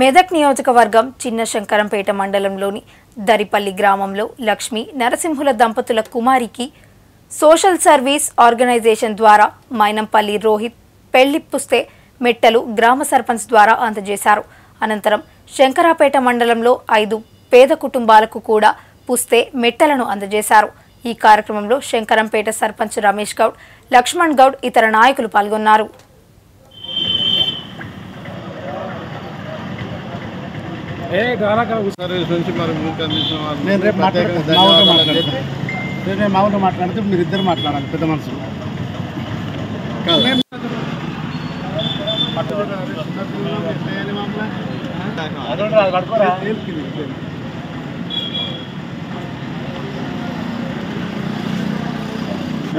మెదక్ నియోజకవర్గం చిన్న శంకరంపేట మండలంలోని దరిపల్లి గ్రామంలో లక్ష్మి నరసింహుల దంపతుల కుమారికి సోషల్ సర్వీస్ ఆర్గనైజేషన్ ద్వారా మైనంపల్లి రోహిత్ పెళ్లిపుస్తే మెట్టలు గ్రామ సర్పంచ్ ద్వారా అందజేశారు. అనంతరం శంకరాపేట మండలంలో 5 పేద కుటుంబాలకు కూడా పుస్తే మెట్టలను అందజేశారు. ఈ కార్యక్రమంలో శంకరంపేట సర్పంచ్ రమేష్ గౌడ్, లక్ష్మణ్ గౌడ్ ఇతర నాయకులు పాల్గొన్నారు.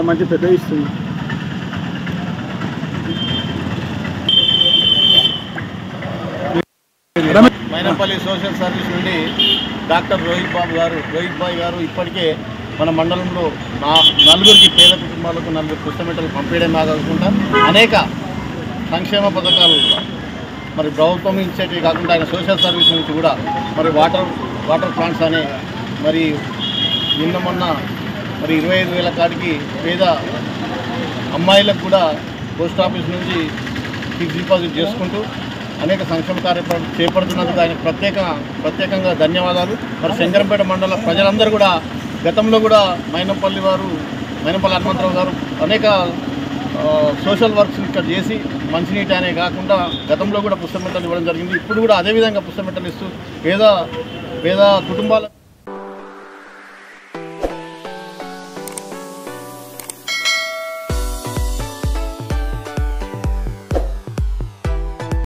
మంచి పెద్ద ఇస్తుంది. మైనంపల్లి సోషల్ సర్వీస్ నుండి డాక్టర్ రోహిత్ బాయ్ గారు ఇప్పటికే మన మండలంలో 4 పేద కుటుంబాలకు 4 పుస్తమెట్టలు పంపించడమే కాకుండా అనేక సంక్షేమ పథకాలు మరి ప్రభుత్వం ఇచ్చేటివి కాకుండా ఆయన సోషల్ సర్వీస్ నుంచి కూడా మరి వాటర్ ప్లాంట్స్ అనే మరి మొన్న 25,000 కాడికి పేద అమ్మాయిలకు కూడా పోస్ట్ ఆఫీస్ నుంచి ఫిక్స్ డిపాజిట్ చేసుకుంటూ అనేక సంక్షేమ కార్యక్రమాలు చేపడుతున్నందుకు ఆయన ప్రత్యేకంగా ధన్యవాదాలు. మరి శంకరంపేట మండల ప్రజలందరూ కూడా గతంలో కూడా మైనంపల్లి హనుమంతరావు గారు అనేక సోషల్ వర్క్స్ ఇక్కడ చేసి మంచినీటి అనే కాకుండా గతంలో కూడా పుస్తమెట్టలు ఇవ్వడం జరిగింది. ఇప్పుడు కూడా అదేవిధంగా పుస్తమెట్టలు ఇస్తూ పేద కుటుంబాలకు